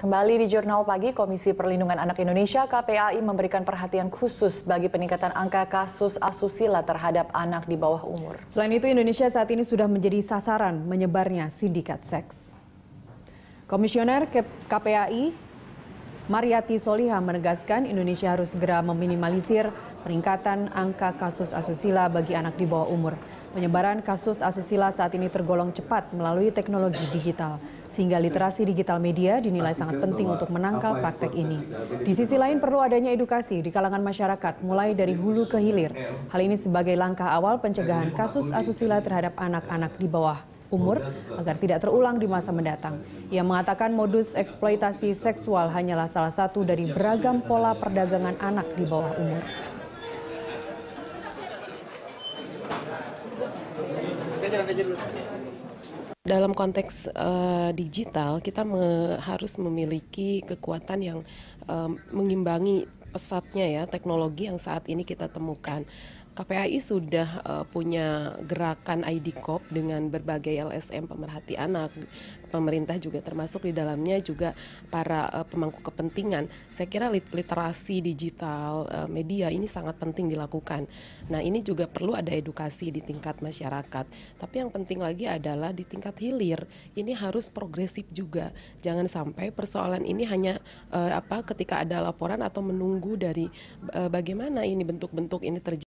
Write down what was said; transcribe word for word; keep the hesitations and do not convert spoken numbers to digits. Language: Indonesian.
Kembali di Jurnal Pagi, Komisi Perlindungan Anak Indonesia K P A I memberikan perhatian khusus bagi peningkatan angka kasus asusila terhadap anak di bawah umur. Selain itu, Indonesia saat ini sudah menjadi sasaran menyebarnya sindikat seks. Komisioner K P A I Mariati Solihah menegaskan Indonesia harus segera meminimalisir peningkatan angka kasus asusila bagi anak di bawah umur. Penyebaran kasus asusila saat ini tergolong cepat melalui teknologi digital, sehingga literasi digital media dinilai sangat penting untuk menangkal praktek ini. Di sisi lain perlu adanya edukasi di kalangan masyarakat mulai dari hulu ke hilir. Hal ini sebagai langkah awal pencegahan kasus asusila terhadap anak-anak di bawah umur agar tidak terulang di masa mendatang. Ia mengatakan modus eksploitasi seksual hanyalah salah satu dari beragam pola perdagangan anak di bawah umur. Dalam konteks uh, digital, kita me harus memiliki kekuatan yang um, mengimbangi pesatnya ya teknologi yang saat ini kita temukan. K P A I sudah uh, punya gerakan I D COP dengan berbagai L S M pemerhati anak, pemerintah juga termasuk di dalamnya juga para uh, pemangku kepentingan. Saya kira literasi digital uh, media ini sangat penting dilakukan. Nah, ini juga perlu ada edukasi di tingkat masyarakat. Tapi yang penting lagi adalah di tingkat hilir. Ini harus progresif juga. Jangan sampai persoalan ini hanya uh, apa ketika ada laporan atau menunggu dari uh, bagaimana ini bentuk-bentuk ini terjadi.